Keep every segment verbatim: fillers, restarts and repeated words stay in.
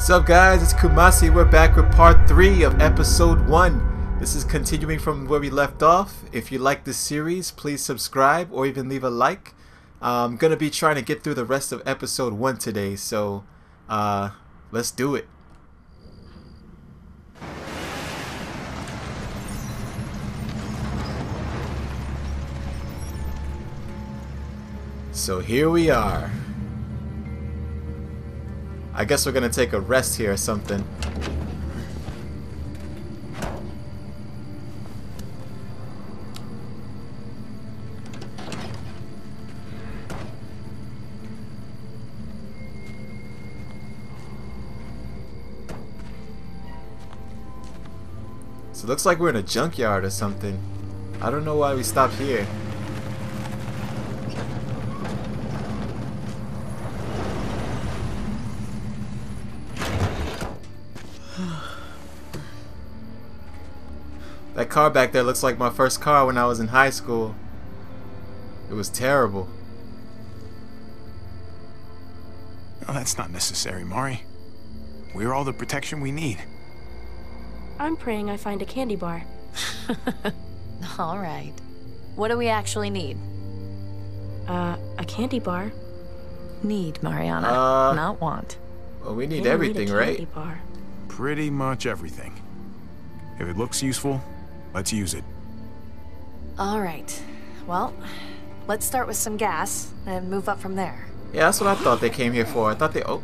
What's up, guys? It's Kumasi. We're back with part three of episode one. This is continuing from where we left off. If you like this series, please subscribe or even leave a like. I'm gonna be trying to get through the rest of episode one today, so uh, let's do it. So here we are. I guess we're gonna take a rest here or something. So it looks like we're in a junkyard or something. I don't know why we stopped here. That car back there looks like my first car when I was in high school. It was terrible. No, that's not necessary, Mari. We're all the protection we need. I'm praying I find a candy bar. All right. What do we actually need? Uh, a candy bar. Need, Mariana. Uh, not want. Well, we need everything, need right? Bar. Pretty much everything. If it looks useful, let's use it. All right. Well, let's start with some gas and move up from there. Yeah, that's what I thought they came here for. I thought they... Oh.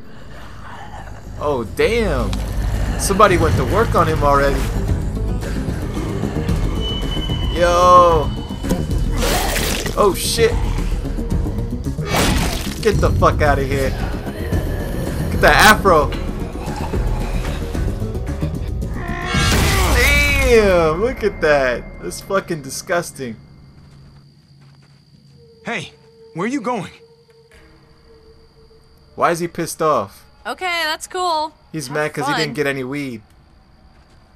Oh, damn. Somebody went to work on him already. Yo. Oh, shit. Get the fuck out of here. Get that afro. Damn, look at that. That's fucking disgusting. Hey, where are you going? Why is he pissed off? Okay, that's cool. He's mad because he didn't get any weed.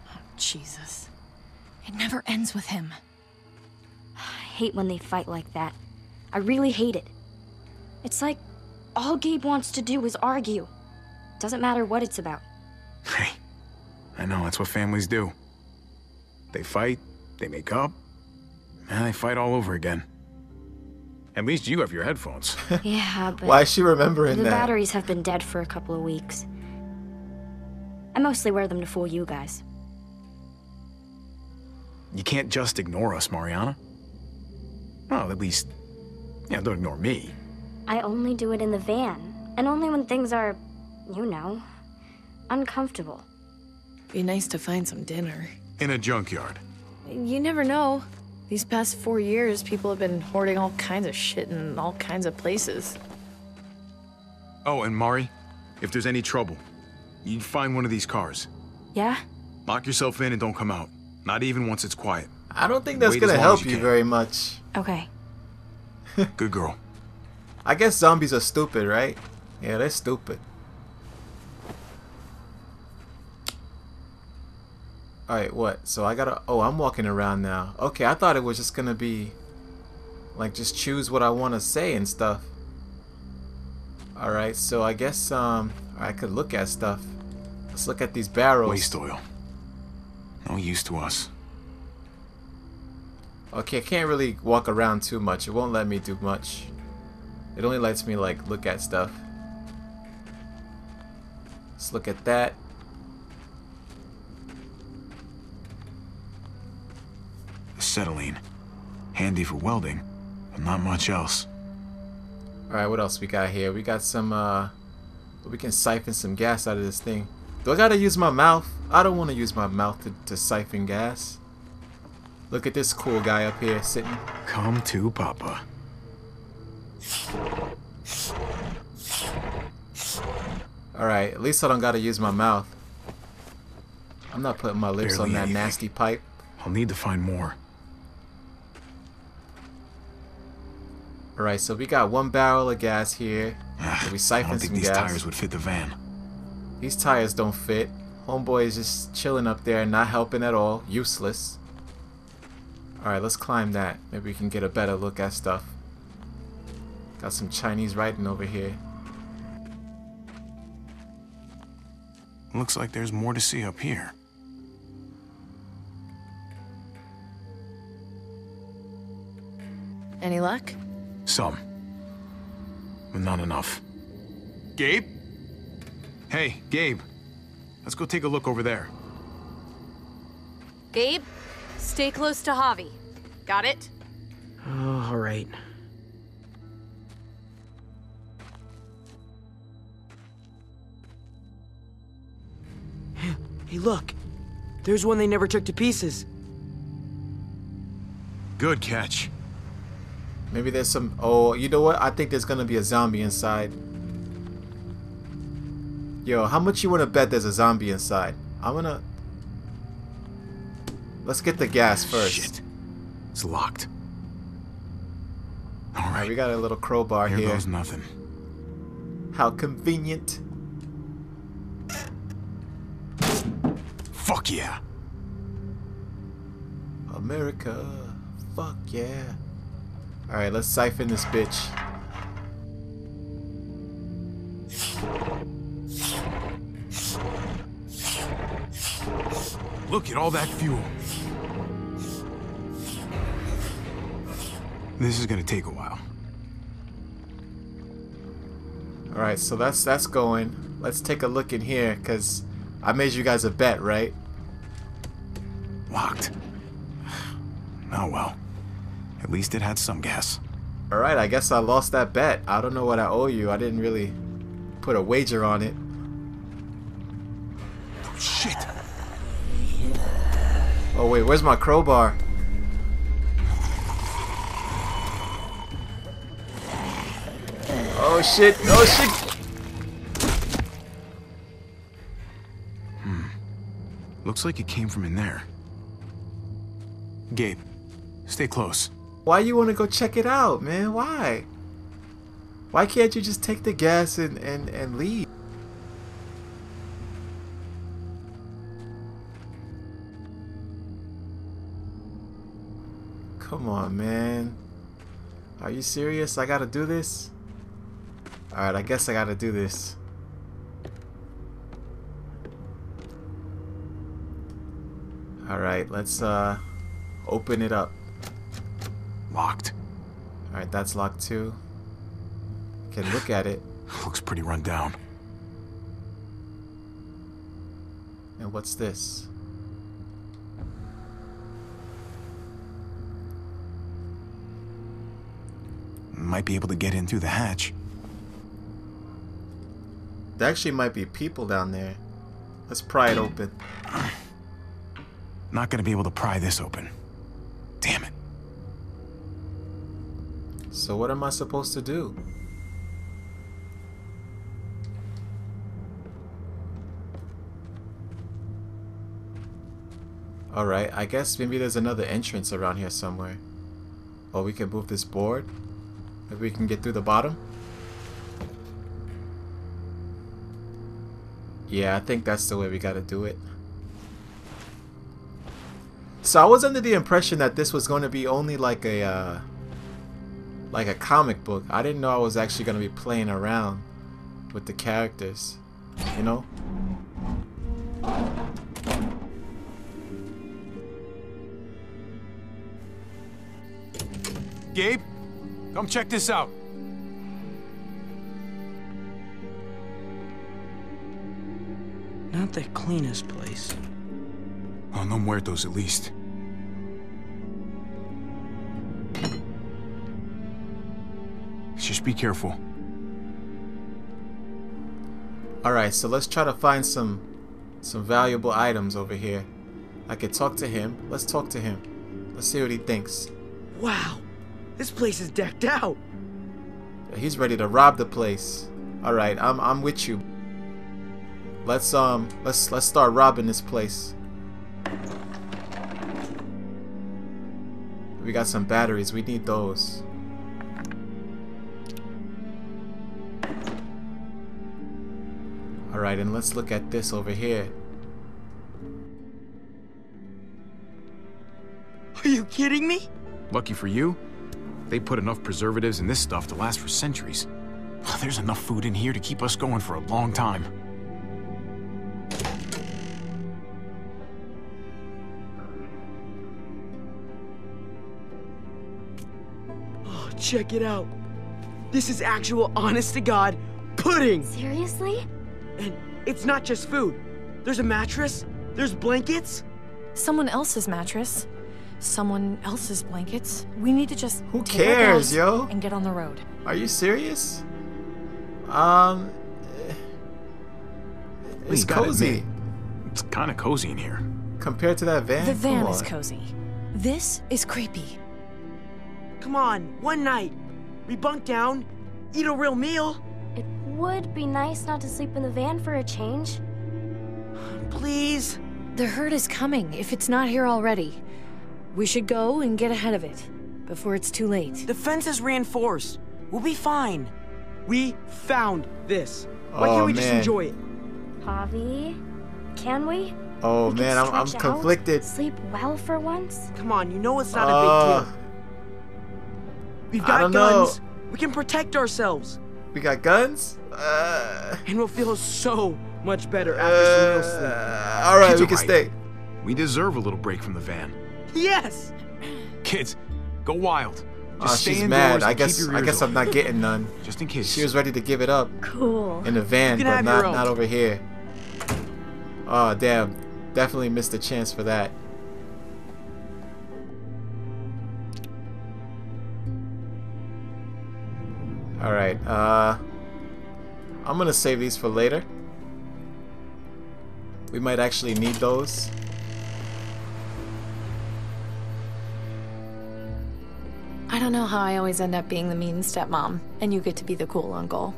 Oh, Jesus. It never ends with him. I hate when they fight like that. I really hate it. It's like all Gabe wants to do is argue. Doesn't matter what it's about. Hey, I know, that's what families do. They fight, they make up, and they fight all over again. At least you have your headphones. Yeah, but... Why is she remembering that? The batteries have been dead for a couple of weeks. I mostly wear them to fool you guys. You can't just ignore us, Mariana. Well, at least... Yeah, don't ignore me. I only do it in the van, and only when things are, you know, uncomfortable. Be nice to find some dinner. In a junkyard. You never know. These past four years, people have been hoarding all kinds of shit in all kinds of places. Oh, and Mari, if there's any trouble, you find one of these cars. Yeah? Lock yourself in and don't come out. Not even once it's quiet. I don't think that's gonna help you very much. Okay. Good girl. I guess zombies are stupid, right? Yeah, they're stupid. Alright, what? So I gotta... Oh, I'm walking around now. Okay, I thought it was just gonna be... Like, just choose what I want to say and stuff. Alright, so I guess, um... I could look at stuff. Let's look at these barrels. Waste oil. No use to us. Okay, I can't really walk around too much. It won't let me do much. It only lets me, like, look at stuff. Let's look at that. Acetylene. Handy for welding, but not much else. Alright, what else we got here? We got some, uh... we can siphon some gas out of this thing. Do I gotta use my mouth? I don't want to use my mouth to, to siphon gas. Look at this cool guy up here sitting. Come to Papa. Alright, at least I don't gotta use my mouth. I'm not putting my lips Barely on that anything. Nasty pipe. I'll need to find more. Alright, so we got one barrel of gas here. So we siphoned I don't think some these gas. Tires would fit the van. These tires don't fit. Homeboy is just chilling up there, not helping at all. Useless. Alright, let's climb that. Maybe we can get a better look at stuff. Got some Chinese writing over here. Looks like there's more to see up here. Any luck? Some. But not enough. Gabe? Hey, Gabe. Let's go take a look over there. Gabe, stay close to Javi. Got it? Oh, all right. Hey, look. There's one they never took to pieces. Good catch. Maybe there's some... Oh, you know what? I think there's gonna be a zombie inside. Yo, how much you wanna bet there's a zombie inside? I'm gonna... Let's get the gas first. Shit. It's locked. All right. All right, we got a little crowbar here. Here goes nothing. How convenient. Fuck yeah. America. Fuck yeah. All right, let's siphon this bitch. Look at all that fuel. This is gonna take a while. All right, so that's that's going. Let's take a look in here, cause I made you guys a bet, right? Locked. Oh well. At least it had some gas. Alright, I guess I lost that bet. I don't know what I owe you. I didn't really put a wager on it. Oh, shit. Oh, wait. Where's my crowbar? Oh, shit. Oh, shit. Hmm. Looks like it came from in there. Gabe, stay close. Why you want to go check it out, man? Why? Why can't you just take the gas and, and, and leave? Come on, man. Are you serious? I gotta do this? Alright, I guess I gotta do this. Alright, let's uh, open it up. Locked. Alright, that's locked too. Can look at it. Looks pretty run down. And what's this? Might be able to get in through the hatch. There actually might be people down there. Let's pry it open. Not gonna be able to pry this open. Damn it. So what am I supposed to do? Alright, I guess maybe there's another entrance around here somewhere. Or we can move this board. Maybe we can get through the bottom. Yeah, I think that's the way we gotta do it. So I was under the impression that this was going to be only like a... Uh, like a comic book. I didn't know I was actually going to be playing around with the characters, you know? Gabe, come check this out. Not the cleanest place. Oh, no muertos at least. Just be careful. Alright, so let's try to find some some valuable items over here. I could talk to him. Let's talk to him. Let's see what he thinks. Wow, this place is decked out. He's ready to rob the place. Alright, I'm I'm with you. Let's um let's let's start robbing this place. We got some batteries, we need those. Alright, and let's look at this over here. Are you kidding me? Lucky for you, they put enough preservatives in this stuff to last for centuries. Oh, there's enough food in here to keep us going for a long time. Check it out. This is actual, honest-to-God pudding! Seriously? And it's not just food. There's a mattress, there's blankets. Someone else's mattress, someone else's blankets. We need to just Who take cares, yo? And get on the road. Are you serious? Um, it's cozy. It's kind of cozy in here. Compared to that van? The van is cozy. This is creepy. Come on, one night. We bunk down, eat a real meal. It would be nice not to sleep in the van for a change. Please. The herd is coming, if it's not here already. We should go and get ahead of it, before it's too late. The fence is reinforced. We'll be fine. We found this. Why oh, can't we man. just enjoy it? Javi, can we? Oh we man, I'm, I'm conflicted. Out, sleep well for once? Come on, you know it's not uh, a big deal. We've got guns. Know. We can protect ourselves. We got guns? Uh, and we'll feel so much better after uh, some real sleep. All right, Kids we can right. stay. We deserve a little break from the van. Yes. Kids, go wild. Just uh, stay she's mad. I guess I guess open. I'm not getting none. Just in case. She was ready to give it up. Cool. In the van, but not not over here. Oh damn! Definitely missed a chance for that. All right. Uh, I'm gonna save these for later. We might actually need those. I don't know how I always end up being the mean stepmom, and you get to be the cool uncle.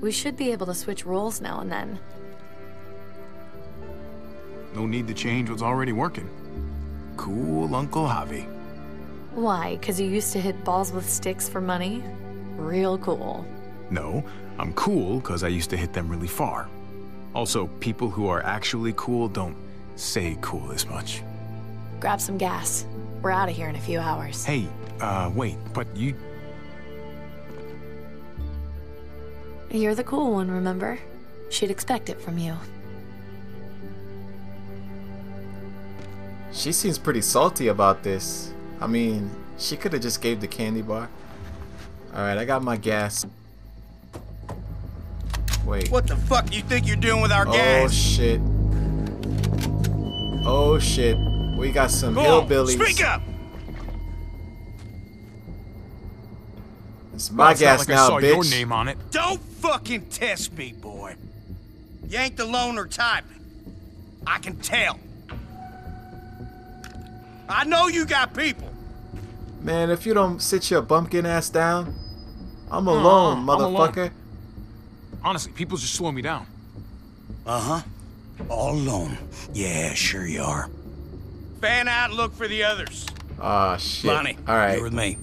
We should be able to switch roles now and then. No need to change what's already working. Cool Uncle Javi. Why? Because you used to hit balls with sticks for money? Real cool. No, I'm cool because I used to hit them really far. Also, people who are actually cool don't say cool as much. Grab some gas. We're out of here in a few hours. Hey, uh, wait, but you... You're the cool one, remember? She'd expect it from you. She seems pretty salty about this. I mean, she could have just gave the candy bar. Alright, I got my gas. Wait. What the fuck you think you're doing with our oh, gas? Oh shit. Oh shit. We got some Go hillbillies. On, speak up! It's my well, it's gas like now, I saw bitch. Your name on it. Don't fucking test me, boy. You ain't the loner type. I can tell. I know you got people. Man, if you don't sit your bumpkin ass down, I'm alone, uh, motherfucker. I'm alone. Honestly, people just slow me down. Uh-huh. All alone. Yeah, sure you are. Fan out and look for the others. Ah, oh, shit. Lonnie, all right. You're with me.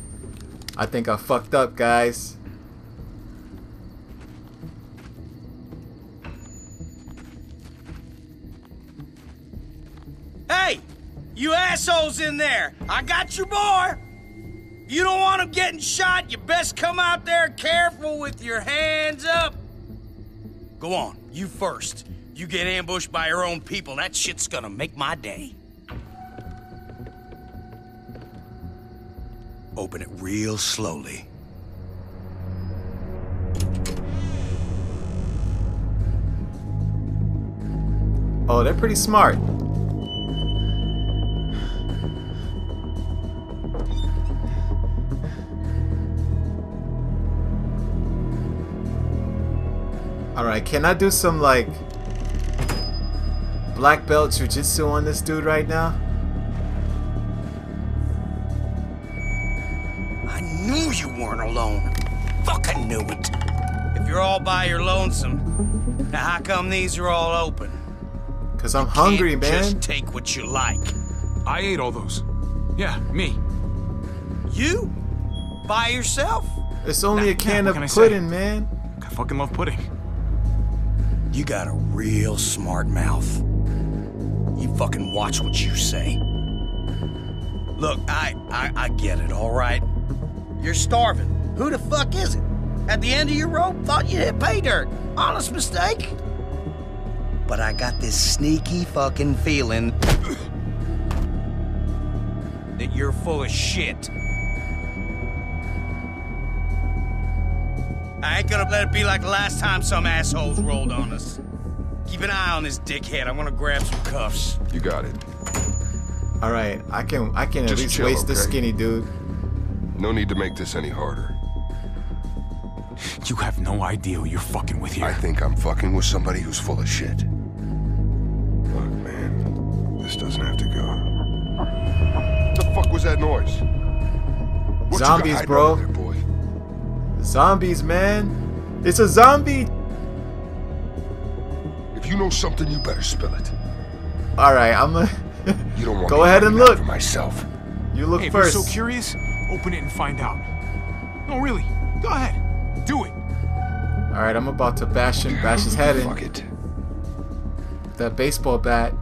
I think I fucked up, guys. Hey! You assholes in there! I got your boy! You don't want him getting shot, you best come out there careful with your hands up. Go on, you first. You get ambushed by your own people, that shit's gonna make my day. Open it real slowly. Oh, they're pretty smart. Alright, can I do some, like, black belt jiu-jitsu on this dude right now? I knew you weren't alone. Fucking knew it. If you're all by your lonesome, now how come these are all open? Because I'm you hungry, can't man. Just take what you like. I ate all those. Yeah, me. You? By yourself? It's only now, a can now, of pudding, man. I fucking love pudding. You got a real smart mouth. You fucking watch what you say. Look, I, I, I get it, all right? You're starving. Who the fuck is it? At the end of your rope, thought you hit pay dirt. Honest mistake. But I got this sneaky fucking feeling that you're full of shit. I ain't gonna let it be like the last time some assholes rolled on us. Keep an eye on this dickhead. I want to grab some cuffs. You got it. All right, I can I can Just at least chill, waste okay? this skinny dude. No need to make this any harder. You have no idea who you're fucking with here. I think I'm fucking with somebody who's full of shit. Look, man, this doesn't have to go. What the fuck was that noise? What Zombies, bro. There, boy? Zombies, man. It's a zombie. If you know something, you better spill it. All right, I'm a. You don't want Go ahead and look. For myself. You look hey, first. If you're so curious, open it and find out. No, really. Go ahead. Do it. All right, I'm about to bash him, bash his head in. Fuck it. That baseball bat.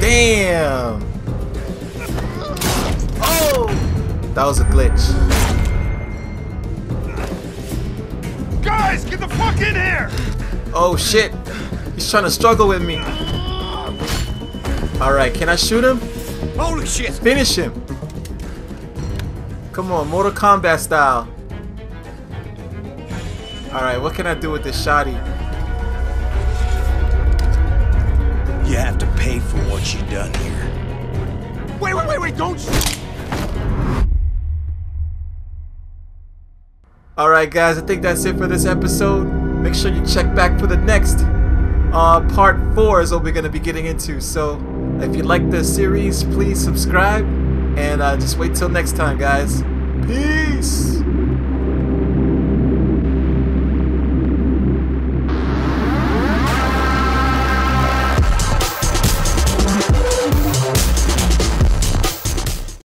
Damn. Oh, that was a glitch. Guys, get the fuck in here! Oh shit, he's trying to struggle with me. All right, can I shoot him? Holy shit! Finish him. Come on, Mortal Kombat style. Alright, what can I do with this shotty? You have to pay for what you done here. Wait, wait, wait, wait, don't shoot! Alright guys, I think that's it for this episode. Make sure you check back for the next. Uh, part four is what we're going to be getting into. So, if you like this series, please subscribe. And uh, just wait till next time, guys. Peace!